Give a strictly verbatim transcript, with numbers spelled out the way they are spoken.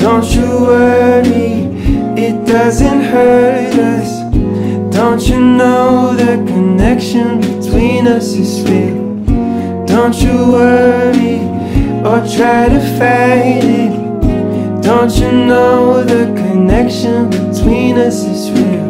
Don't you worry, it doesn't hurt us. Don't you know the connection between us is real? Don't you worry or try to fight it. Don't you know the connection between us is real?